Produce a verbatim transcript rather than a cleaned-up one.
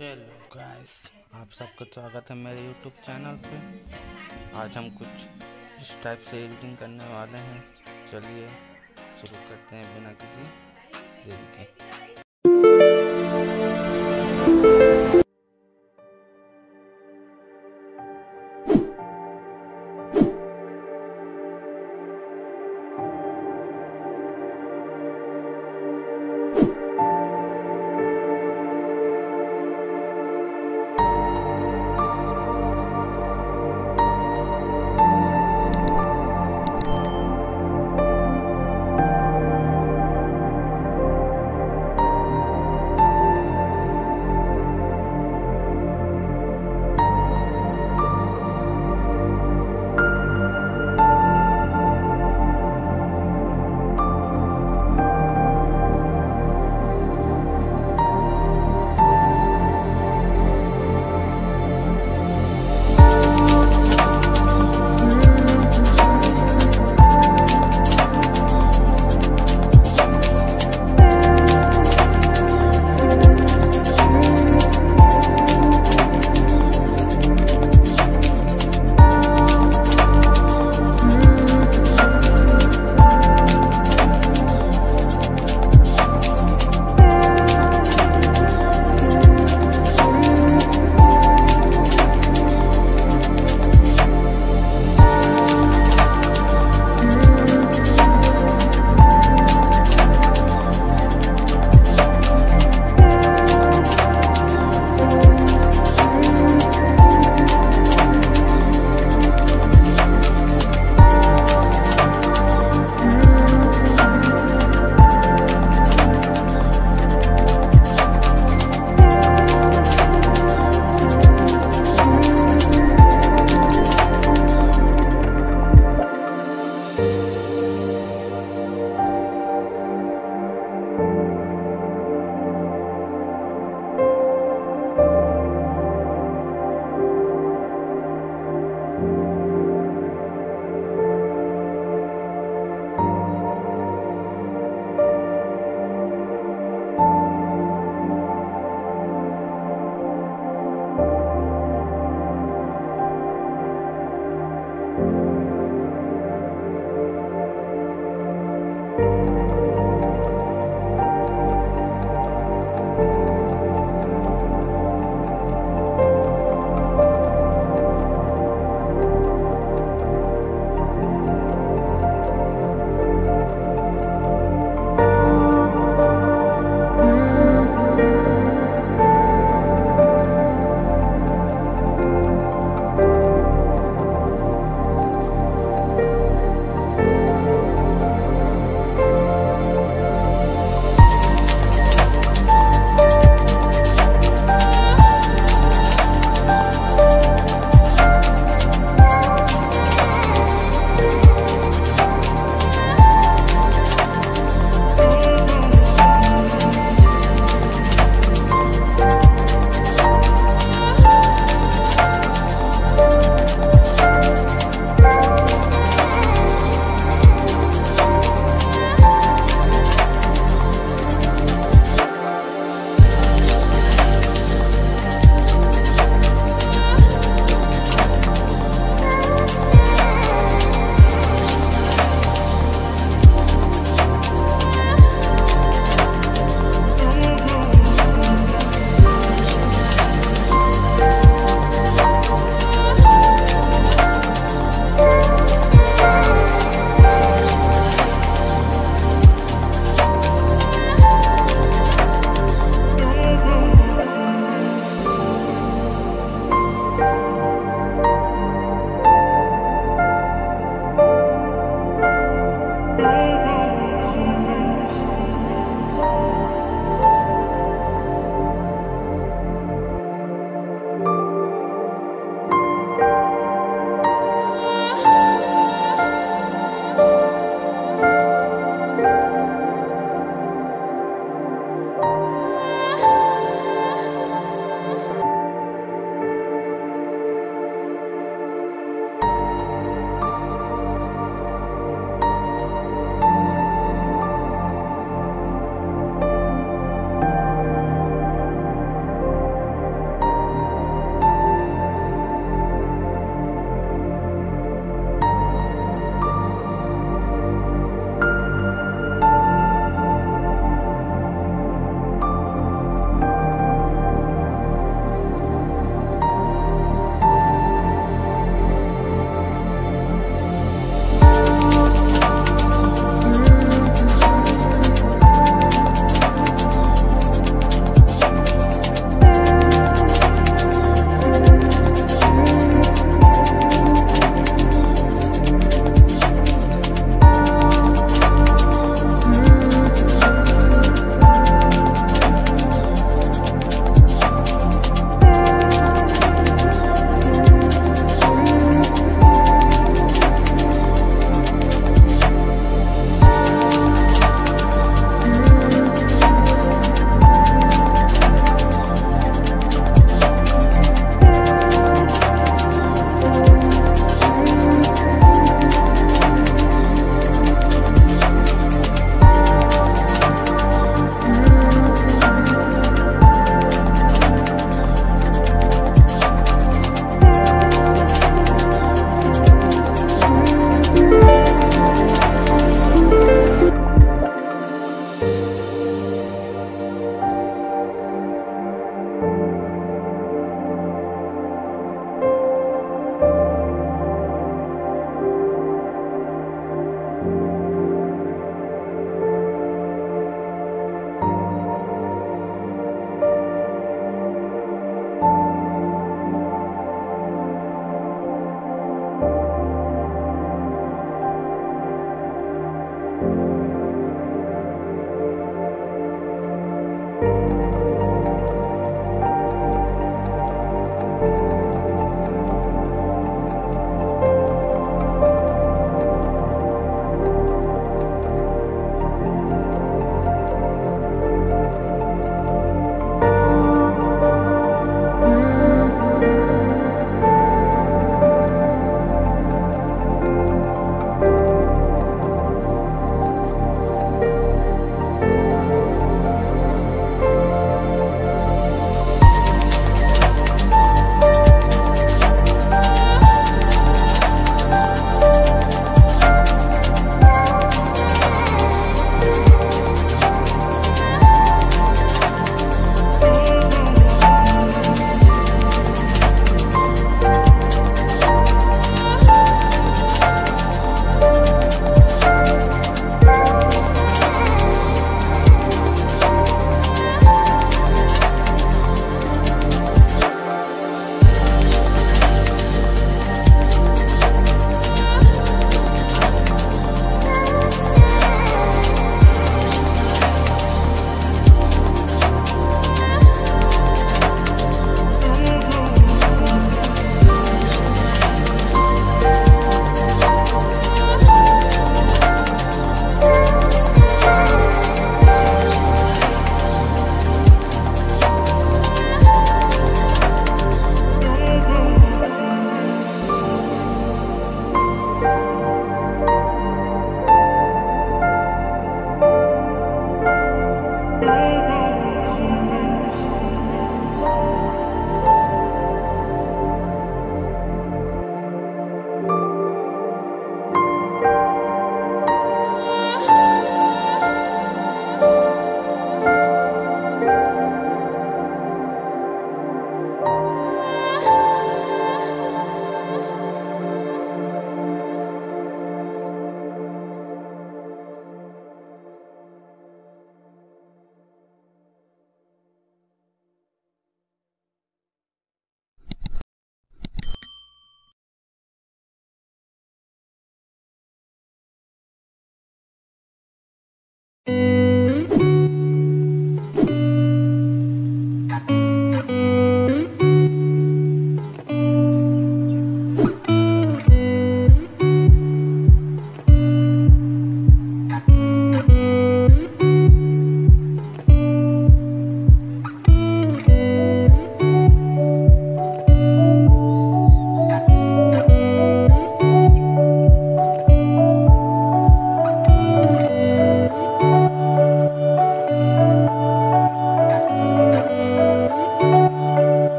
Hello guys, आप सबका स्वागत है मेरे यूट्यूब चैनल पे। आज हम कुछ इस टाइप से एडिटिंग करने वाले हैं। चलिए शुरू करते हैं बिना किसी देरी के।